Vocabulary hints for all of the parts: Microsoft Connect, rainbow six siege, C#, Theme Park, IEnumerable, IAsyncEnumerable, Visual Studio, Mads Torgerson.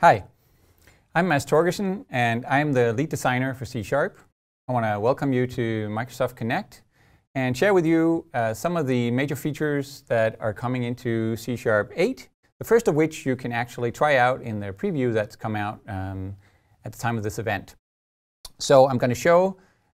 Hi, I'm Mads Torgerson, and I'm the lead designer for C#. I want to welcome you to Microsoft Connect and share with you some of the major features that are coming into C# 8, the first of which you can actually try out in the preview that's come out at the time of this event. So I'm going to show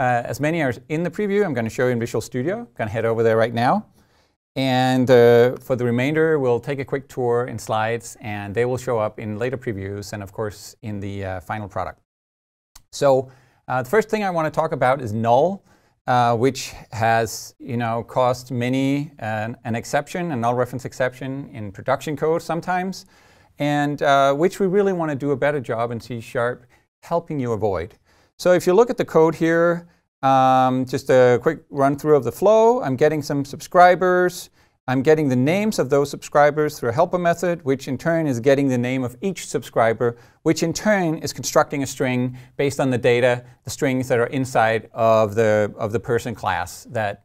as many are in the preview. I'm going to show you in Visual Studio. I'm going to head over there right now. And for the remainder, we'll take a quick tour in slides, and they will show up in later previews and, of course, in the final product. So the first thing I want to talk about is null, which has caused many an exception, a null reference exception in production code sometimes, and which we really want to do a better job in C# helping you avoid. So if you look at the code here, just a quick run through of the flow. I'm getting some subscribers. I'm getting the names of those subscribers through a helper method, which in turn is getting the name of each subscriber, which in turn is constructing a string based on the data, the strings that are inside of the person class that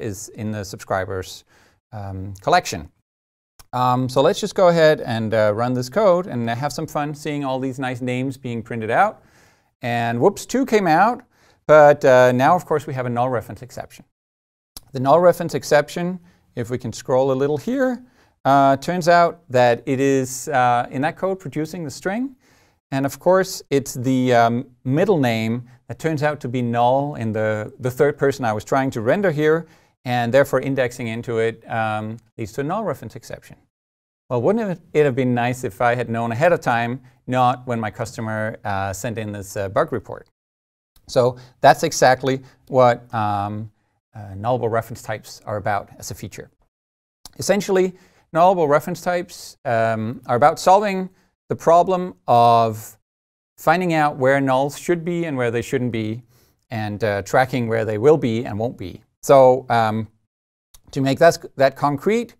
is in the subscribers collection. So let's just go ahead and run this code and have some fun seeing all these nice names being printed out. And whoops, 2 came out. But now, of course, we have a null reference exception. The null reference exception, if we can scroll a little here, turns out that it is, in that code, producing the string. And of course, it's the middle name that turns out to be null in the third person I was trying to render here. And therefore, indexing into it leads to a null reference exception. Well, wouldn't it have been nice if I had known ahead of time, not when my customer sent in this bug report? So that's exactly what nullable reference types are about as a feature. Essentially, nullable reference types are about solving the problem of finding out where nulls should be and where they shouldn't be, and tracking where they will be and won't be. So to make that concrete,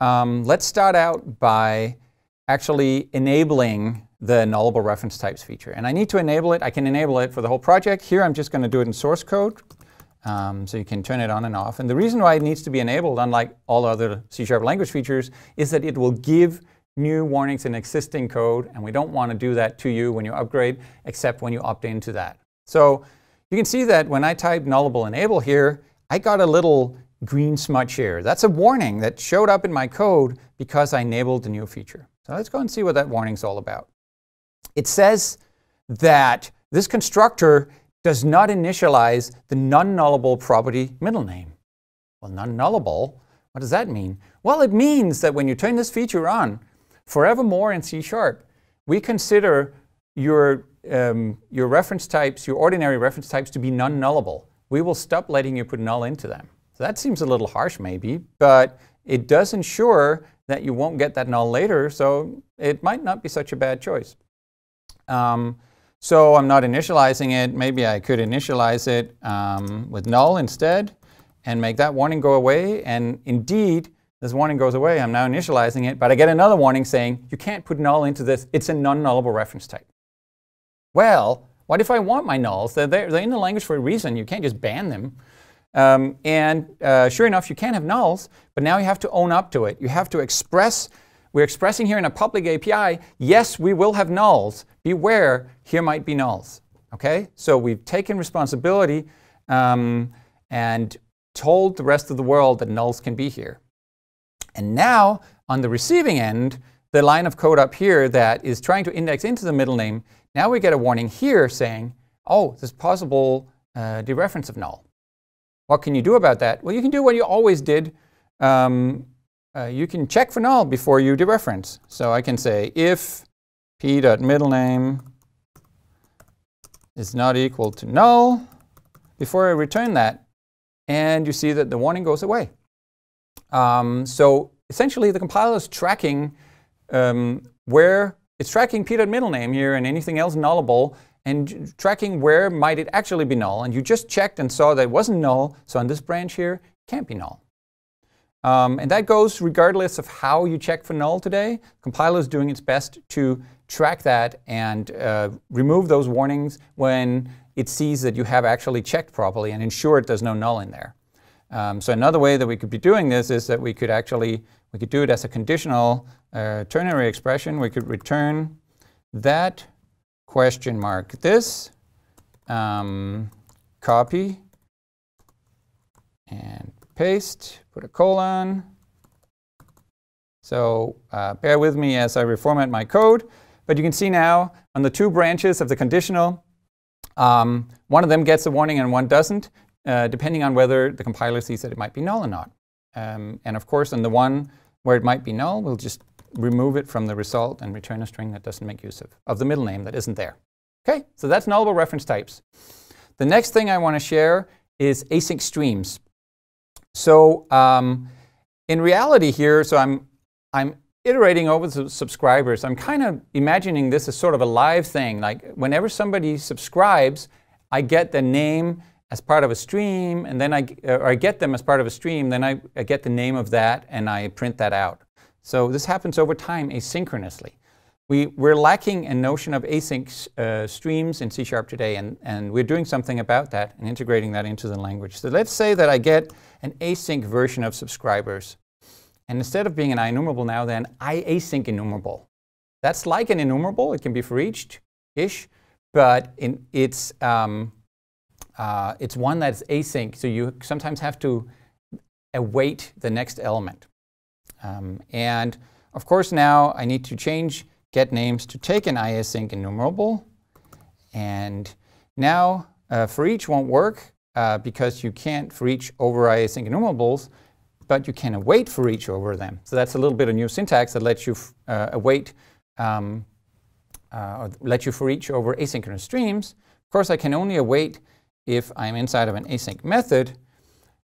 let's start out by actually enabling the nullable reference types feature. And I need to enable it. I can enable it for the whole project. Here, I'm just going to do it in source code. So you can turn it on and off. And the reason why it needs to be enabled, unlike all other C# language features, is that it will give new warnings in existing code. And we don't want to do that to you when you upgrade, except when you opt into that. So you can see that when I type nullable enable here, I got a little green smudge here. That's a warning that showed up in my code because I enabled the new feature. So let's go and see what that warning's all about. It says that this constructor does not initialize the non-nullable property middle name. Well, non-nullable, what does that mean? Well, it means that when you turn this feature on, forevermore in C#, we consider your reference types, your ordinary reference types, to be non-nullable. We will stop letting you put null into them. So that seems a little harsh maybe, but it does ensure that you won't get that null later, so it might not be such a bad choice. So I'm not initializing it. Maybe I could initialize it with null instead and make that warning go away. And indeed, this warning goes away. I'm now initializing it, but I get another warning saying, you can't put null into this. It's a non-nullable reference type. Well, what if I want my nulls? They're in the language for a reason. You can't just ban them. Sure enough, you can't have nulls, but now you have to own up to it. You have to express. We're expressing here in a public API, yes, we will have nulls. Beware, here might be nulls. Okay? So we've taken responsibility and told the rest of the world that nulls can be here. And now, on the receiving end, the line of code up here that is trying to index into the middle name, now we get a warning here saying, oh, there's possible dereference of null. What can you do about that? Well, you can do what you always did. You can check for null before you dereference. So I can say if p.middlename is not equal to null, before I return that, and you see that the warning goes away. So essentially, the compiler is tracking where it's tracking p.middlename here and anything else nullable, and tracking where might it actually be null. And you just checked and saw that it wasn't null, so on this branch here, it can't be null. And that goes regardless of how you check for null today. Compiler is doing its best to track that and remove those warnings when it sees that you have actually checked properly and ensured there's no null in there. So another way that we could be doing this is that we could actually do it as a conditional ternary expression. We could return that question mark, this copy and paste, put a colon. So bear with me as I reformat my code. But you can see now on the two branches of the conditional, one of them gets a warning and one doesn't, depending on whether the compiler sees that it might be null or not. And of course, on the one where it might be null, we'll just remove it from the result and return a string that doesn't make use of the middle name that isn't there. Okay, so that's nullable reference types. The next thing I want to share is async streams. So in reality here, so I'm iterating over the subscribers. I'm kind of imagining this as sort of a live thing. Like whenever somebody subscribes, I get the name as part of a stream, and then I get them as part of a stream, then I get the name of that, and I print that out. So this happens over time asynchronously. We're lacking a notion of async streams in C# today, and we're doing something about that and integrating that into the language. So let's say that I get an async version of subscribers. And instead of being an IEnumerable now, then IAsyncEnumerable. That's like an enumerable. It can be for each-ish, but it's one that's async. So you sometimes have to await the next element. And of course, now I need to change getNames to take an IAsyncEnumerable. And now for each won't work because you can't for each over IAsyncEnumerables, but you can await for each over them. So that's a little bit of new syntax that lets you await, or lets you for each over asynchronous streams. Of course, I can only await if I'm inside of an async method,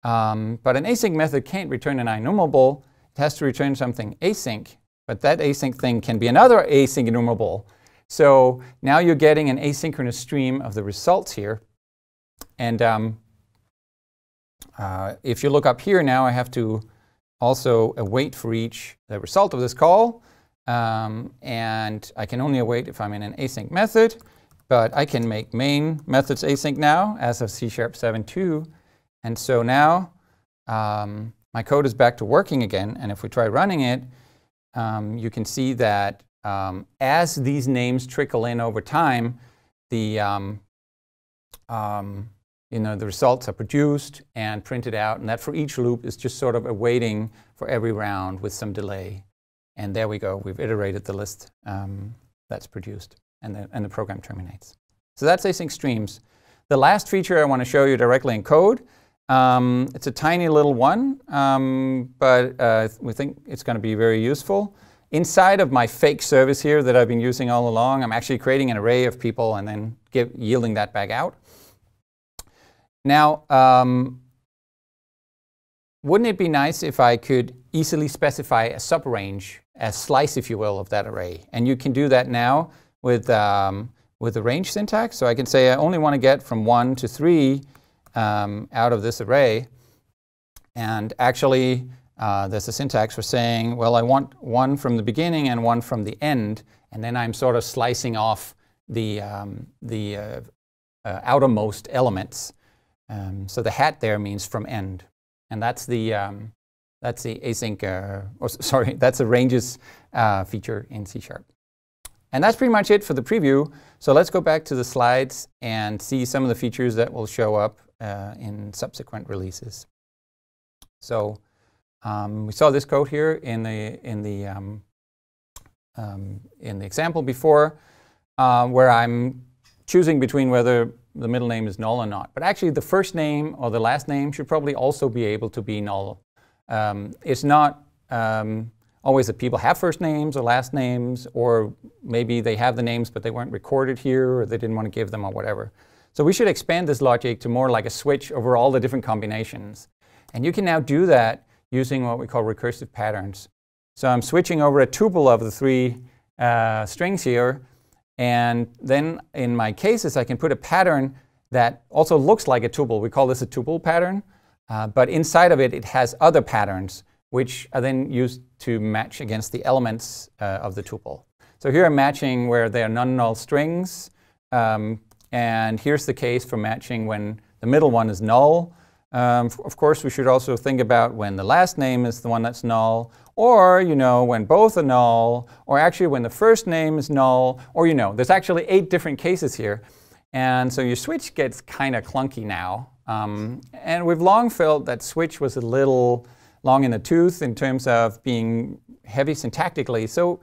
but an async method can't return an IEnumerable. It has to return something async, but that async thing can be another async enumerable. So now you're getting an asynchronous stream of the results here. And if you look up here now, I have to also await for each the result of this call. And I can only await if I'm in an async method. But I can make main methods async now, as of C# 7.2. And so now my code is back to working again. And if we try running it, you can see that as these names trickle in over time, the results are produced and printed out. And that for each loop is just sort of awaiting for every round with some delay. And there we go. We've iterated the list that's produced. And the program terminates. So that's async streams. The last feature I want to show you directly in code, it's a tiny little one, but we think it's going to be very useful. Inside of my fake service here that I've been using all along, I'm actually creating an array of people and then yielding that back out. Now, wouldn't it be nice if I could easily specify a subrange, a slice, if you will, of that array? And you can do that now with the range syntax. So I can say I only want to get from 1 to 3 out of this array. And actually, there's a syntax for saying, well, I want 1 from the beginning and 1 from the end. And then I'm sort of slicing off the outermost elements. So the hat there means from end. And that's the async, that's the ranges feature in C#. And that's pretty much it for the preview. So let's go back to the slides and see some of the features that will show up in subsequent releases. So we saw this code here in the example before, where I'm choosing between whether the middle name is null or not. But actually, the first name or the last name should probably also be able to be null. It's not always that people have first names or last names, or maybe they have the names but they weren't recorded here, or they didn't want to give them or whatever. So we should expand this logic to more like a switch over all the different combinations. And you can now do that using what we call recursive patterns. So I'm switching over a tuple of the three strings here, and then in my cases I can put a pattern that also looks like a tuple. We call this a tuple pattern, but inside of it, it has other patterns, which are then used to match against the elements of the tuple. So here I'm matching where there are non-null strings. And here's the case for matching when the middle one is null. Of course, we should also think about when the last name is the one that's null, or, you know, when both are null, or actually when the first name is null, or, you know, there's actually 8 different cases here. And so your switch gets kind of clunky now. And we've long felt that switch was a little long in the tooth in terms of being heavy syntactically. So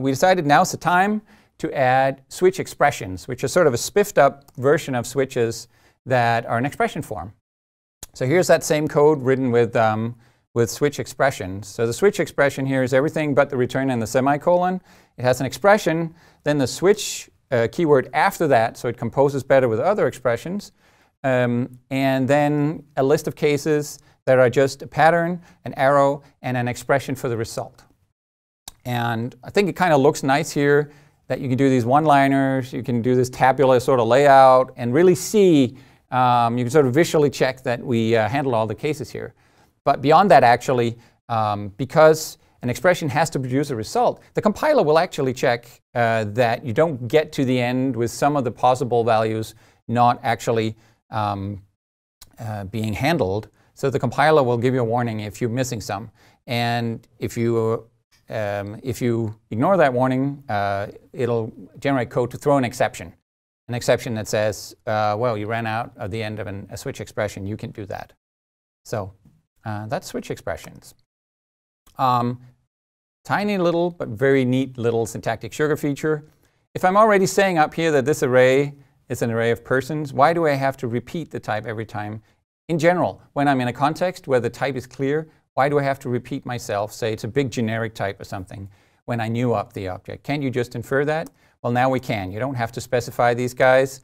we decided now's the time to add switch expressions, which is sort of a spiffed up version of switches that are an expression form. So here's that same code written with switch expressions. So the switch expression here is everything but the return and the semicolon. It has an expression, then the switch keyword after that, so it composes better with other expressions, and then a list of cases that are just a pattern, an arrow, and an expression for the result. And I think it kind of looks nice here that you can do these one-liners, you can do this tabular sort of layout, and really see. You can sort of visually check that we handle all the cases here. But beyond that, actually, because an expression has to produce a result, the compiler will actually check that you don't get to the end with some of the possible values not actually being handled. So the compiler will give you a warning if you're missing some. And if you ignore that warning, it'll generate code to throw an exception. An exception that says, well, you ran out of the end of a switch expression, you can do that. So that's switch expressions. Tiny little, but very neat little syntactic sugar feature. If I'm already saying up here that this array is an array of persons, why do I have to repeat the type every time? In general, when I'm in a context where the type is clear, why do I have to repeat myself? Say it's a big generic type or something when I knew up the object. Can't you just infer that? Well, now we can. You don't have to specify these guys.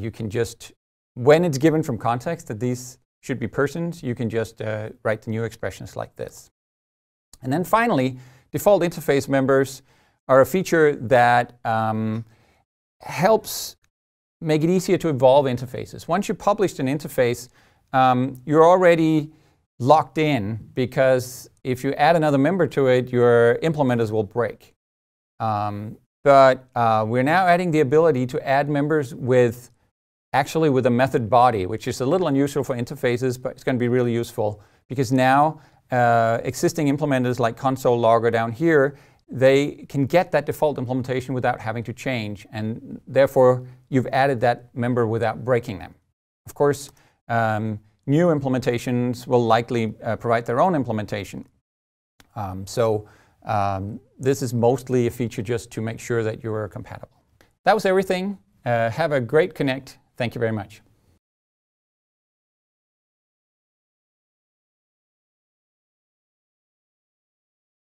You can just, when it's given from context that these should be persons, you can just write the new expressions like this. And then finally, default interface members are a feature that helps make it easier to evolve interfaces. Once you've published an interface, you're already locked in, because if you add another member to it, your implementers will break. But we're now adding the ability to add members with, actually with a method body, which is a little unusual for interfaces, but it's going to be really useful. Because now existing implementers like console logger down here, they can get that default implementation without having to change. And therefore, you've added that member without breaking them. Of course, new implementations will likely provide their own implementation. This is mostly a feature just to make sure that you are compatible. That was everything. Have a great Connect. Thank you very much.